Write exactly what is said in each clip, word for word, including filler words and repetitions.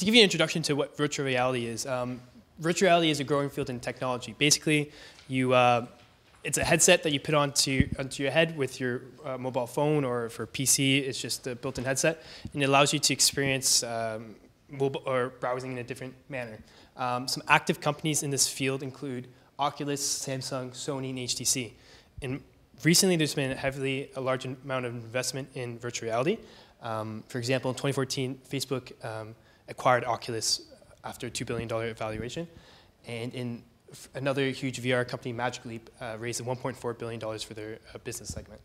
to give you an introduction to what virtual reality is, um, virtual reality is a growing field in technology. Basically, you uh, it's a headset that you put onto, onto your head with your uh, mobile phone, or for P C, it's just a built-in headset, and it allows you to experience um, mobile or browsing in a different manner. Um, some active companies in this field include Oculus, Samsung, Sony, and H T C. And recently, there's been heavily a large amount of investment in virtual reality. Um, for example, in twenty fourteen, Facebook um, acquired Oculus after a two billion dollar valuation. And in another huge V R company, Magic Leap, uh, raised one point four billion dollars for their uh, business segment.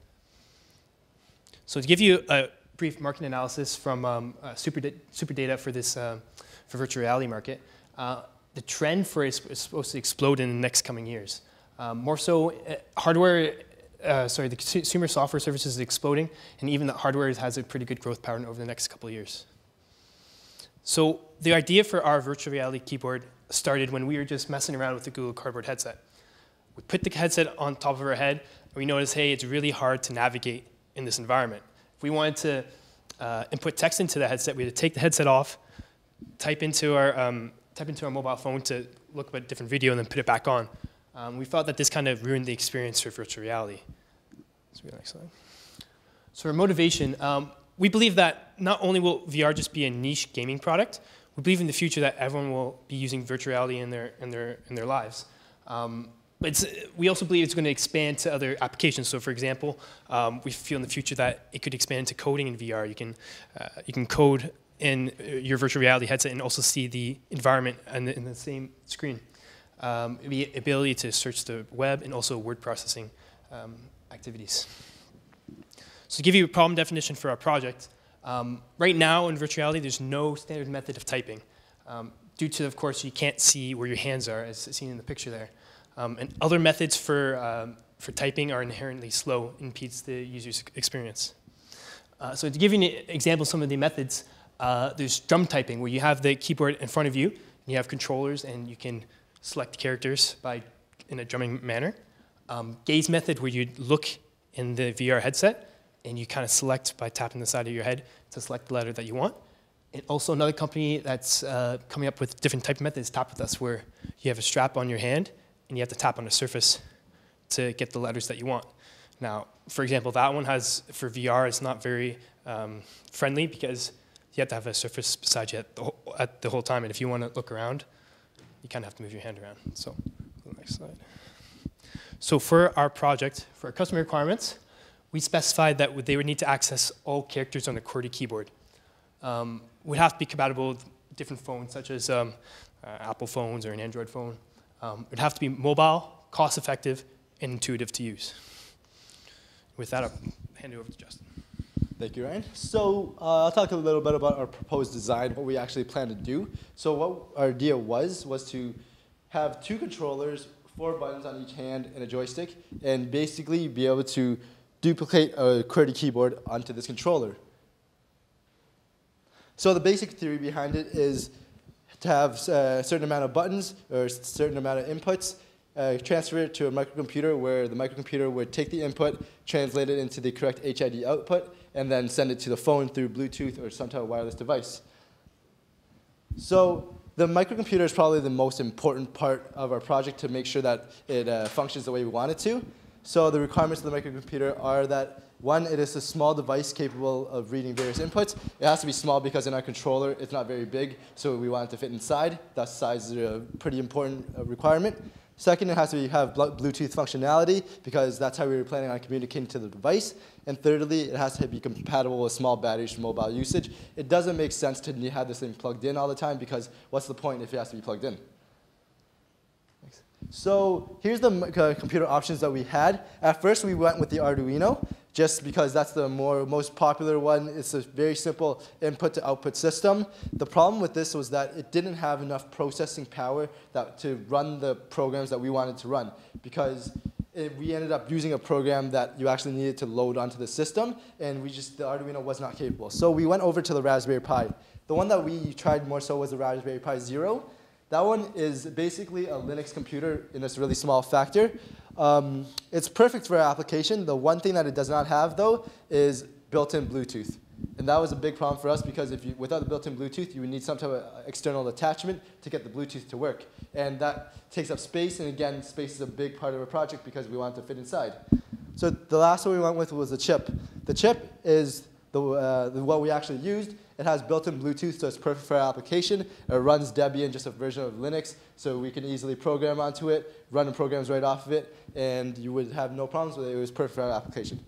So to give you a brief market analysis from um, uh, super, da super data for this uh, for virtual reality market, uh, the trend for it is supposed to explode in the next coming years. Um, more so, uh, hardware, uh, sorry, the consumer software services is exploding, and even the hardware has a pretty good growth pattern over the next couple of years. So the idea for our virtual reality keyboard started when we were just messing around with the Google Cardboard headset. We put the headset on top of our head, and we noticed, hey, it's really hard to navigate in this environment. If we wanted to uh, input text into the headset, we had to take the headset off, type into our, um, type into our mobile phone to look at a different video, and then put it back on. Um, we felt that this kind of ruined the experience for virtual reality. Let's go to the next slide. So for motivation, um, we believe that not only will V R just be a niche gaming product, we believe in the future that everyone will be using virtual reality in their, in their, in their lives. Um, but it's, we also believe it's going to expand to other applications. So for example, um, we feel in the future that it could expand to coding in V R. You can, uh, you can code in your virtual reality headset and also see the environment in the, in the same screen. Um, the ability to search the web and also word processing um, activities. So to give you a problem definition for our project, um, right now in virtual reality there's no standard method of typing. Um, due to, of course, you can't see where your hands are, as seen in the picture there. Um, and other methods for, um, for typing are inherently slow and impedes the user's experience. Uh, so to give you an example of some of the methods, uh, there's drum typing, where you have the keyboard in front of you, and you have controllers, and you can select characters by, in a drumming manner. Um, gaze method, where you look in the V R headset, and you kind of select by tapping the side of your head to select the letter that you want. And also another company that's uh, coming up with different type of methods, Tap With Us, where you have a strap on your hand, and you have to tap on a surface to get the letters that you want. Now, for example, that one has, for V R, it's not very um, friendly, because you have to have a surface beside you at the, whole, at the whole time, and if you want to look around, you kind of have to move your hand around. So, next slide. So for our project, for our customer requirements, we specified that they would need to access all characters on the QWERTY keyboard. Um, would have to be compatible with different phones, such as um, uh, Apple phones or an Android phone. Um, it would have to be mobile, cost-effective, and intuitive to use. With that, I'll hand it over to Justin. Thank you, Ryan. So uh, I'll talk a little bit about our proposed design, what we actually plan to do. So what our idea was, was to have two controllers, four buttons on each hand, and a joystick, and basically be able to duplicate a QWERTY keyboard onto this controller. So the basic theory behind it is to have a certain amount of buttons or a certain amount of inputs, Uh, transfer it to a microcomputer, where the microcomputer would take the input, translate it into the correct H I D output, and then send it to the phone through Bluetooth or some type of wireless device. So the microcomputer is probably the most important part of our project to make sure that it uh, functions the way we want it to. So the requirements of the microcomputer are that, one, it is a small device capable of reading various inputs. It has to be small because in our controller it's not very big, so we want it to fit inside. Thus, size is a pretty important uh, requirement. Second, it has to have Bluetooth functionality, because that's how we were planning on communicating to the device. And thirdly, it has to be compatible with small batteries for mobile usage. It doesn't make sense to have this thing plugged in all the time, because what's the point if it has to be plugged in? So here's the computer options that we had. At first, we went with the Arduino, just because that's the more, most popular one. It's a very simple input-to-output system. The problem with this was that it didn't have enough processing power that, to run the programs that we wanted to run, because it, we ended up using a program that you actually needed to load onto the system, and we just, the Arduino was not capable. So we went over to the Raspberry Pi. The one that we tried more so was the Raspberry Pi Zero. That one is basically a Linux computer in this really small factor. Um, it's perfect for our application. The one thing that it does not have, though, is built-in Bluetooth. And that was a big problem for us because if you, without the built-in Bluetooth, you would need some type of external attachment to get the Bluetooth to work. And that takes up space, and again, space is a big part of our project because we want it to fit inside. So the last one we went with was the chip. The chip is the, uh, the what we actually used. It has built-in Bluetooth, so it's perfect for our application. It runs Debian, just a version of Linux, so we can easily program onto it, run the programs right off of it, and you would have no problems with it. It was perfect for our application.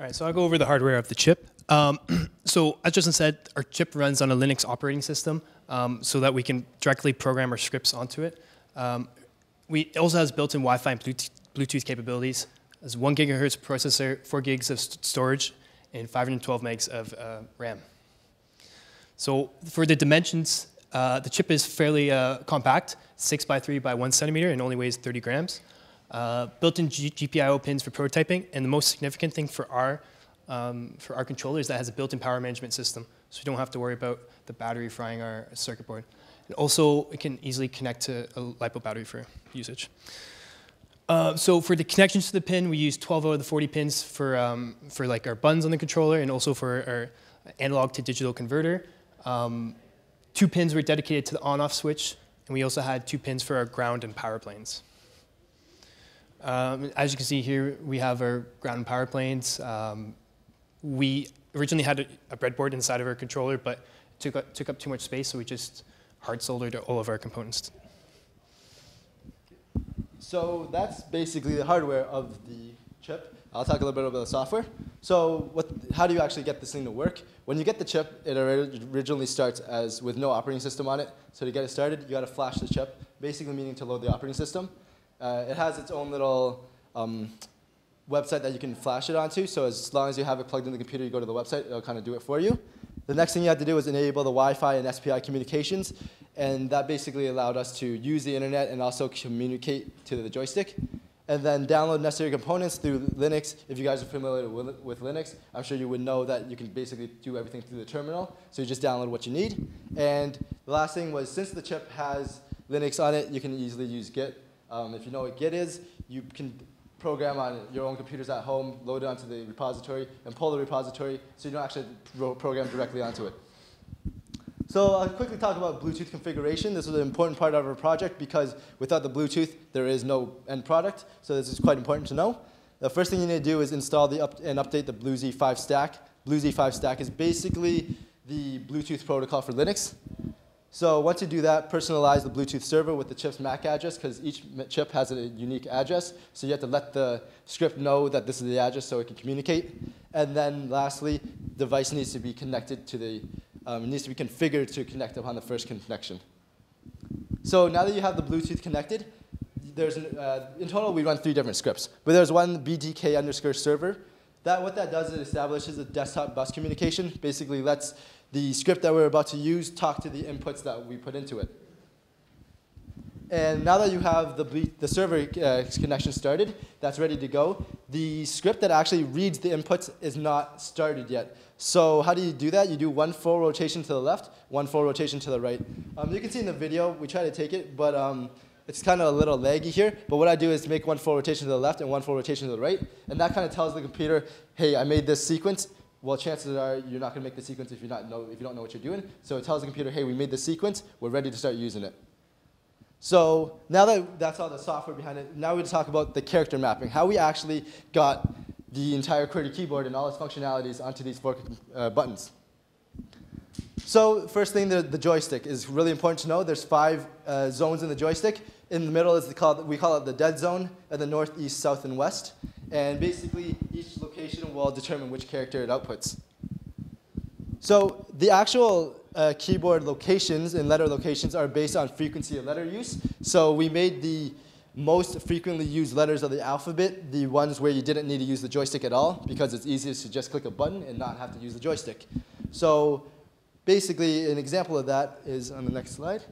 All right, so I'll go over the hardware of the chip. Um, so as Justin said, our chip runs on a Linux operating system um, so that we can directly program our scripts onto it. Um, we, it also has built-in Wi-Fi and Bluetooth capabilities. It has one gigahertz processor, four gigs of st storage, and five hundred twelve megs of uh, RAM. So for the dimensions, uh, the chip is fairly uh, compact, six by three by one centimeter, and only weighs thirty grams. Uh, built-in G P I O pins for prototyping, and the most significant thing for our um, for our controller is that it has a built-in power management system, so we don't have to worry about the battery frying our circuit board. And also, it can easily connect to a LiPo battery for usage. Uh, so for the connections to the pin, we use twelve out of the forty pins for um, for like our buttons on the controller, and also for our analog to digital converter. Um, two pins were dedicated to the on-off switch, and we also had two pins for our ground and power planes. Um, as you can see here, we have our ground and power planes. Um, we originally had a, a breadboard inside of our controller, but it took up, took up too much space, so we just hard soldered all of our components. So that's basically the hardware of the chip. I'll talk a little bit about the software. So what, how do you actually get this thing to work? When you get the chip, it originally starts as with no operating system on it. So to get it started, you got to flash the chip, basically meaning to load the operating system. Uh, it has its own little um, website that you can flash it onto, so as long as you have it plugged in the computer, you go to the website, it'll kind of do it for you. The next thing you had to do was enable the Wi-Fi and S P I communications, and that basically allowed us to use the internet and also communicate to the joystick. And then download necessary components through Linux. If you guys are familiar with Linux, I'm sure you would know that you can basically do everything through the terminal, so you just download what you need. And the last thing was, since the chip has Linux on it, you can easily use Git. Um, if you know what Git is, you can program on your own computers at home, load it onto the repository, and pull the repository so you don't actually program directly onto it. So I'll quickly talk about Bluetooth configuration. This is an important part of our project because without the Bluetooth, there is no end product. So this is quite important to know. The first thing you need to do is install the up and update the BlueZ five stack. BlueZ five stack is basically the Bluetooth protocol for Linux. So once you do that, personalize the Bluetooth server with the chip's MAC address, because each chip has a unique address. So you have to let the script know that this is the address so it can communicate. And then lastly, the device needs to be connected to the, um, needs to be configured to connect upon the first connection. So now that you have the Bluetooth connected, there's an, uh, in total we run three different scripts. But there's one B D K underscore server. That, what that does is it establishes a desktop bus communication, basically lets the script that we're about to use talk to the inputs that we put into it. And now that you have the, the server uh, connection started, that's ready to go, the script that actually reads the inputs is not started yet. So how do you do that? You do one full rotation to the left, one full rotation to the right. Um, you can see in the video, we try to take it, but um, it's kind of a little laggy here, but what I do is make one full rotation to the left and one full rotation to the right, and that kind of tells the computer, hey, I made this sequence. Well, chances are you're not going to make the sequence if, you're not know, if you don't know what you're doing. So it tells the computer, hey, we made the sequence. We're ready to start using it. So now that that's all the software behind it, now we talk about the character mapping, how we actually got the entire QWERTY keyboard and all its functionalities onto these four uh, buttons. So first thing, the, the joystick is really important to know. There's five uh, zones in the joystick. In the middle is the call, we call it the dead zone, and the north, east, south, and west. And basically, each location will determine which character it outputs. So the actual uh, keyboard locations and letter locations are based on frequency of letter use. So we made the most frequently used letters of the alphabet the ones where you didn't need to use the joystick at all, because it's easiest to just click a button and not have to use the joystick. So basically, an example of that is on the next slide.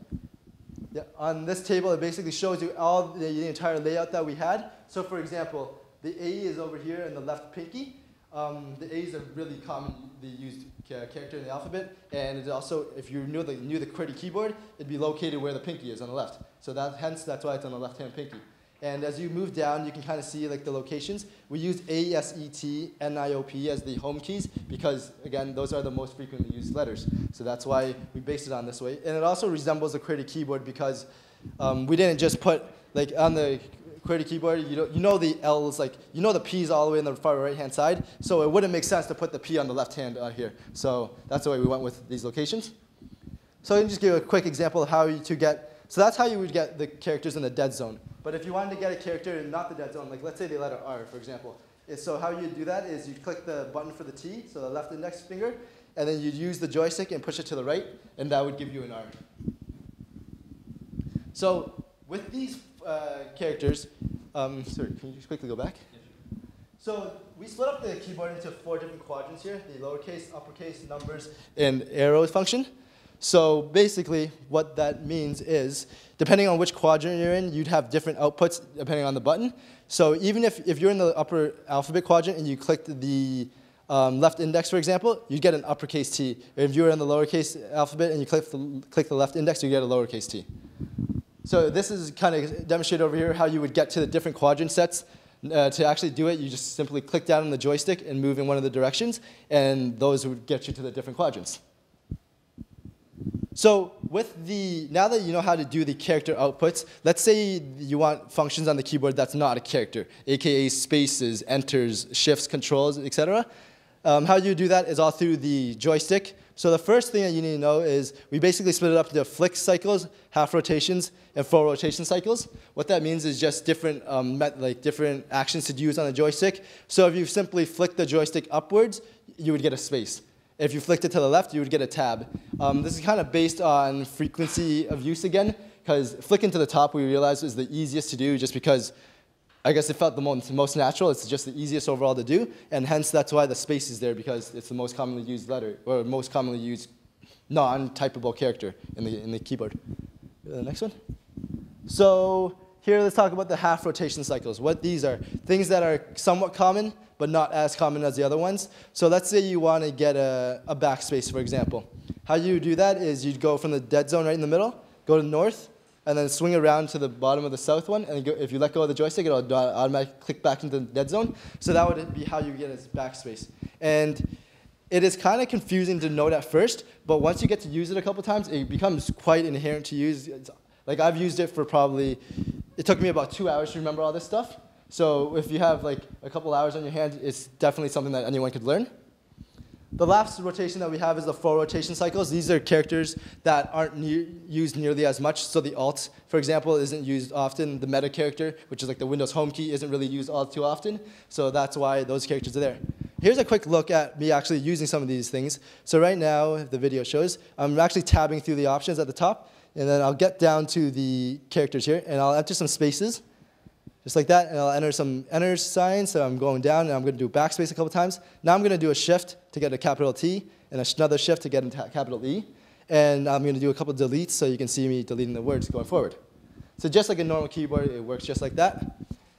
Yeah, on this table, it basically shows you all the, the entire layout that we had. So for example, the A is over here in the left pinky. Um, the A is a really commonly used ca character in the alphabet. And it also, if you knew the, knew the QWERTY keyboard, it'd be located where the pinky is on the left. So that, hence, that's why it's on the left-hand pinky. And as you move down, you can kind of see like the locations. We use A S E T and I O P as the home keys because, again, those are the most frequently used letters. So that's why we based it on this way. And it also resembles the QWERTY keyboard because um, we didn't just put, like, on the QWERTY keyboard, you, don't, you know the L's, like, you know the P's all the way on the far right-hand side. So it wouldn't make sense to put the P on the left hand uh, here. So that's the way we went with these locations. So let me just give you a quick example of how you to get. So that's how you would get the characters in the dead zone. But if you wanted to get a character in not the dead zone, like let's say the letter R, for example. So how you do that is you click the button for the T, so the left index finger, and then you'd use the joystick and push it to the right, and that would give you an R. So with these uh, characters, um, sorry, can you just quickly go back? So we split up the keyboard into four different quadrants here, the lowercase, uppercase, numbers, and arrow function. So basically, what that means is, depending on which quadrant you're in, you'd have different outputs depending on the button. So even if, if you're in the upper alphabet quadrant and you clicked the um, left index, for example, you'd get an uppercase T. If you were in the lowercase alphabet and you click the, click the left index, you get a lowercase t. So this is kind of demonstrated over here how you would get to the different quadrant sets. Uh, to actually do it, you just simply click down on the joystick and move in one of the directions, and those would get you to the different quadrants. So with the, now that you know how to do the character outputs, let's say you want functions on the keyboard that's not a character, aka spaces, enters, shifts, controls, et cetera. Um, how you do that is all through the joystick. So the first thing that you need to know is we basically split it up into flick cycles, half rotations, and full rotation cycles. What that means is just different, um, like different actions to use on the joystick. So if you simply flick the joystick upwards, you would get a space. If you flicked it to the left, you would get a tab. Um, this is kind of based on frequency of use again, because flicking to the top, we realized, is the easiest to do just because, I guess, it felt the most, most natural. It's just the easiest overall to do, and hence that's why the space is there, because it's the most commonly used letter, or most commonly used non-typable character in the, in the keyboard. The next one. So here, let's talk about the half rotation cycles. What these are, things that are somewhat common, but not as common as the other ones. So let's say you want to get a, a backspace, for example. How you do that is you'd go from the dead zone right in the middle, go to north, and then swing around to the bottom of the south one, and go, if you let go of the joystick, it'll automatically click back into the dead zone. So that would be how you get a backspace. And it is kind of confusing to note at first, but once you get to use it a couple times, it becomes quite inherent to use. It's, like I've used it for probably, it took me about two hours to remember all this stuff. So if you have like a couple hours on your hand, it's definitely something that anyone could learn. The last rotation that we have is the full rotation cycles. These are characters that aren't ne used nearly as much. So the alt, for example, isn't used often. The meta character, which is like the Windows home key, isn't really used all too often. So that's why those characters are there. Here's a quick look at me actually using some of these things. So right now, if the video shows, I'm actually tabbing through the options at the top, and then I'll get down to the characters here, and I'll enter some spaces. Just like that, and I'll enter some enter signs, so I'm going down, and I'm going to do backspace a couple times. Now I'm going to do a shift to get a capital T, and another shift to get a capital E. And I'm going to do a couple deletes, so you can see me deleting the words going forward. So just like a normal keyboard, it works just like that.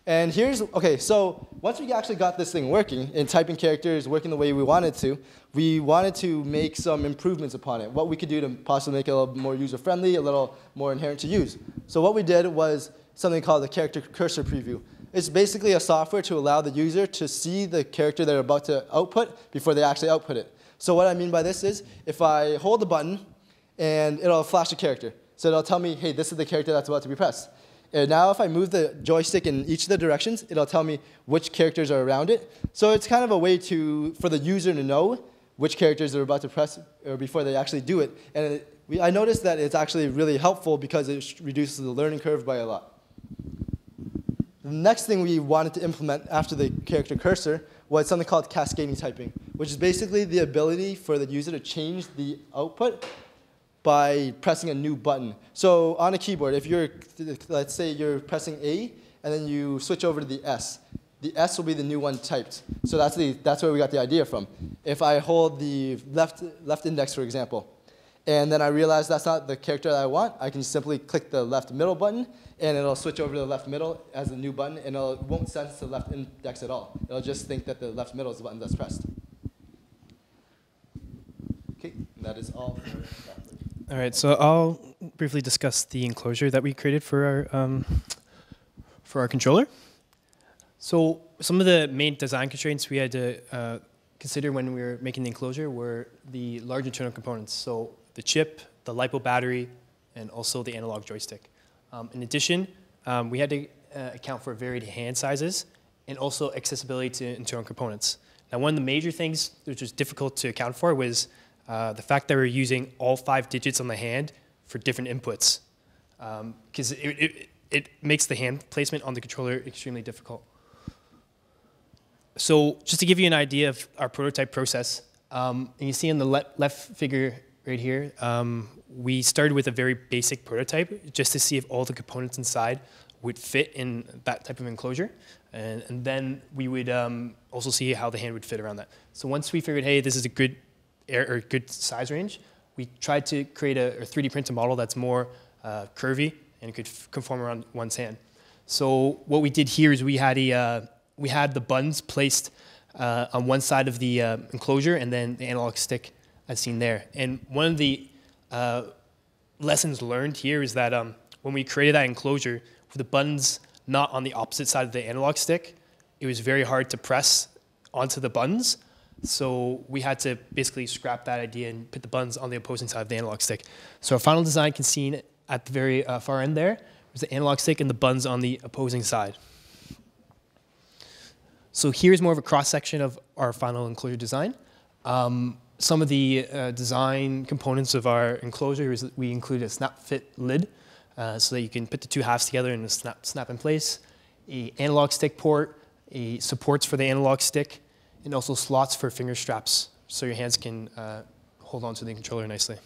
And here's, okay, so once we actually got this thing working, and typing characters working the way we wanted to, we wanted to make some improvements upon it, what we could do to possibly make it a little more user-friendly, a little more inherent to use. So what we did was something called the character cursor preview. It's basically a software to allow the user to see the character they're about to output before they actually output it. So what I mean by this is, if I hold the button, and it'll flash a character. So it'll tell me, hey, this is the character that's about to be pressed. And now if I move the joystick in each of the directions, it'll tell me which characters are around it. So it's kind of a way to, for the user to know which characters they're about to press or before they actually do it. And it, we, I noticed that it's actually really helpful because it reduces the learning curve by a lot. The next thing we wanted to implement after the character cursor was something called cascading typing, which is basically the ability for the user to change the output by pressing a new button. So on a keyboard, if you're, let's say you're pressing A, and then you switch over to the S. The S will be the new one typed. So that's, the, that's where we got the idea from. If I hold the left, left index, for example, and then I realize that's not the character that I want, I can simply click the left middle button, and it'll switch over to the left middle as a new button, and it won't sense the left index at all. It'll just think that the left middle is the button that's pressed. Okay, that is all for that. All right, so I'll briefly discuss the enclosure that we created for our um, for our controller. So some of the main design constraints we had to uh, consider when we were making the enclosure were the large internal components, so the chip, the LiPo battery, and also the analog joystick. Um, in addition, um, we had to uh, account for varied hand sizes and also accessibility to internal components. Now, one of the major things which was difficult to account for was uh, the fact that we were using all five digits on the hand for different inputs, because um, it, it, it makes the hand placement on the controller extremely difficult. So just to give you an idea of our prototype process, um, and you see in the le left figure right here, um, we started with a very basic prototype just to see if all the components inside would fit in that type of enclosure. And, and then we would um, also see how the hand would fit around that. So once we figured, hey, this is a good, air, or good size range, we tried to create a, a three D printer model that's more uh, curvy and could conform around one's hand. So what we did here is we had, a, uh, we had the buttons placed uh, on one side of the uh, enclosure and then the analog stick as seen there. And one of the uh, lessons learned here is that um, when we created that enclosure, with the buttons not on the opposite side of the analog stick, it was very hard to press onto the buttons. So we had to basically scrap that idea and put the buttons on the opposing side of the analog stick. So our final design can see at the very uh, far end there was the analog stick and the buttons on the opposing side. So here's more of a cross-section of our final enclosure design. Um, some of the uh, design components of our enclosure is that we included a snap-fit lid, Uh, so that you can put the two halves together and snap, snap in place, a analog stick port, a supports for the analog stick, and also slots for finger straps so your hands can uh, hold onto the controller nicely.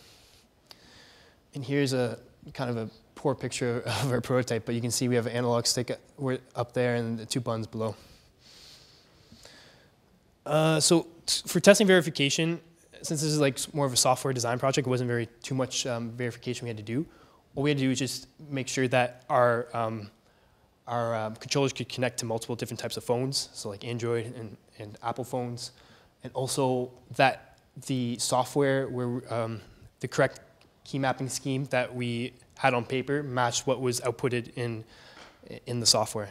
And here's a kind of a poor picture of our prototype, but you can see we have an analog stick up there and the two buttons below. Uh, so for testing verification, since this is like more of a software design project, it wasn't very too much um, verification we had to do. What we had to do is just make sure that our, um, our um, controllers could connect to multiple different types of phones, so like Android and, and Apple phones, and also that the software where um, the correct key mapping scheme that we had on paper matched what was outputted in, in the software.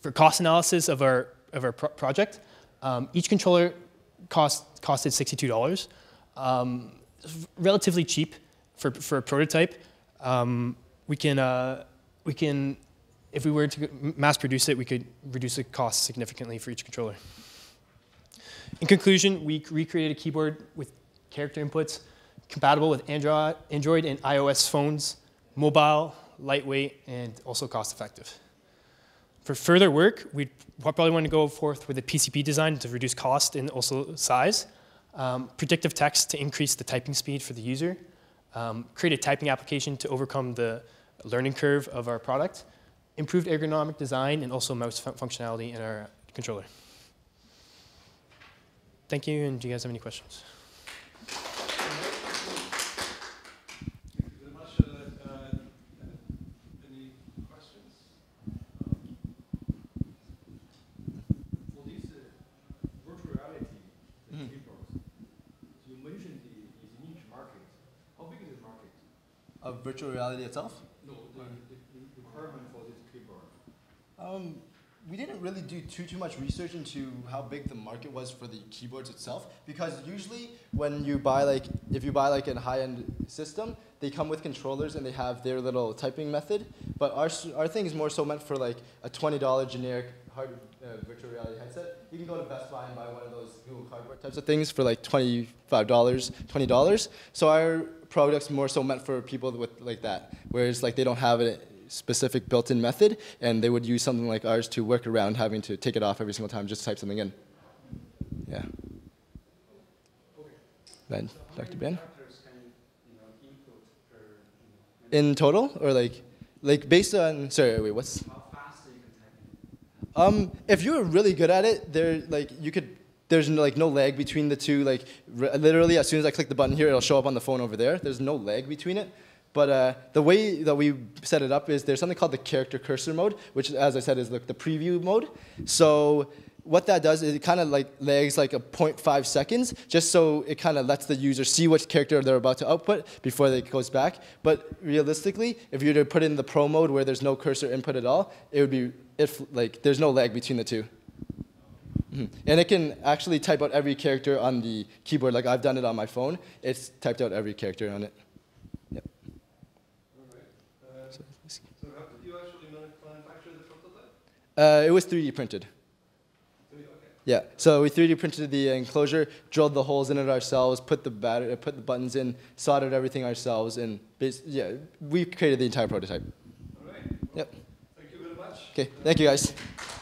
For cost analysis of our, of our pro project, um, each controller cost, costed sixty-two dollars, um, relatively cheap. For, for a prototype, um, we can, uh, we can, if we were to mass produce it, we could reduce the cost significantly for each controller. In conclusion, we recreated a keyboard with character inputs compatible with Android, Android and iOS phones, mobile, lightweight, and also cost effective. For further work, we'd probably want to go forth with a P C B design to reduce cost and also size, um, predictive text to increase the typing speed for the user, Um, create a typing application to overcome the learning curve of our product, improved ergonomic design, and also mouse fun functionality in our controller. Thank you, and do you guys have any questions? Of virtual reality itself? No, the, the requirement for this keyboard. Um, we didn't really do too too much research into how big the market was for the keyboards itself, because usually when you buy like if you buy like a high-end system, they come with controllers and they have their little typing method. But our our thing is more so meant for like a twenty dollar generic hard uh, virtual reality headset. You can go to Best Buy and buy one of those Google Cardboard types of things for like twenty-five dollars, twenty dollars. So our products more so meant for people with like that, whereas like they don't have a specific built-in method, and they would use something like ours to work around having to take it off every single time, just type something in. Yeah. Ben, Doctor Ben. In total, or like, like based on? Sorry, wait. What's? How fast are you typing? Um, if you were really good at it, there like you could. There's no, like no lag between the two. Like literally, as soon as I click the button here, it'll show up on the phone over there. There's no lag between it. But uh, the way that we set it up is there's something called the character cursor mode, which, as I said, is the, the preview mode. So what that does is it kind of like lags like a zero point five seconds, just so it kind of lets the user see which character they're about to output before it goes back. But realistically, if you were to put in the pro mode where there's no cursor input at all, it would be if like there's no lag between the two. Mm-hmm. And it can actually type out every character on the keyboard. Like I've done it on my phone. It's typed out every character on it. Yep. All right. uh, so, so how did you actually manufacture the prototype? Uh, it was three D printed. Yeah, so we three D printed the enclosure, drilled the holes in it ourselves, put the battery, put the buttons in, soldered everything ourselves, and yeah, we created the entire prototype. All right. Well, yep. Thank you very much. Okay, thank you guys.